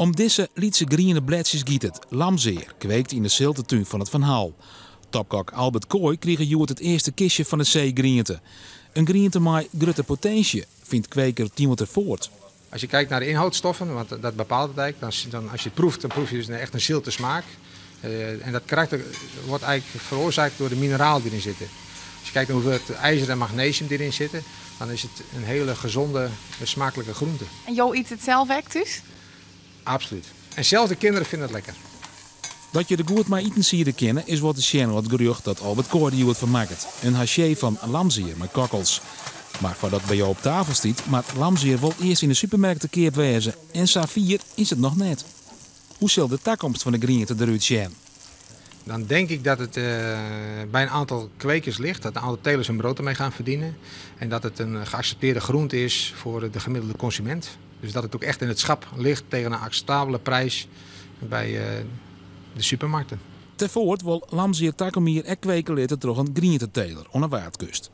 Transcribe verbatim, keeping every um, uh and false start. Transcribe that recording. Om deze liet ze groene bladjes gieten, lamzeer, kweekt in de siltetuin van het Van Hal. Topkok Albert Kooij kreeg juist het eerste kistje van de zeegriente. Een griente met grote potentie, vindt kweker Timo ter Voort. Als je kijkt naar de inhoudstoffen, want dat bepaalt het eigenlijk, dan, dan, als je het proeft, dan proef je dus echt een zilte smaak. Uh, en dat karakter wordt eigenlijk veroorzaakt door de mineralen die erin zitten. Als je kijkt naar hoeveel het ijzer en magnesium die erin zitten, dan is het een hele gezonde, smakelijke groente. En jou eet het zelf echt dus? Absoluut. En zelfs de kinderen vinden het lekker. Dat je de goed maar eten ziet kennen is wat de Sjenrot gerucht dat Albert Kooij die het vermaakt. Een haché van lamzier met kokkels. Maar voordat bij jou op tafel stiet, maar lamzier wil eerst in de supermarkt te keer wezen. En Savier is het nog net. Hoe zal de toekomst van de groente eruit zien? Dan denk ik dat het uh, bij een aantal kwekers ligt, dat een aantal telers hun brood ermee gaan verdienen. En dat het een geaccepteerde groente is voor de gemiddelde consument. Dus dat het ook echt in het schap ligt tegen een acceptabele prijs bij uh, de supermarkten. Ter Voort wil lamzier takomier en kweken laten door een groenteteler aan de Waddenkust.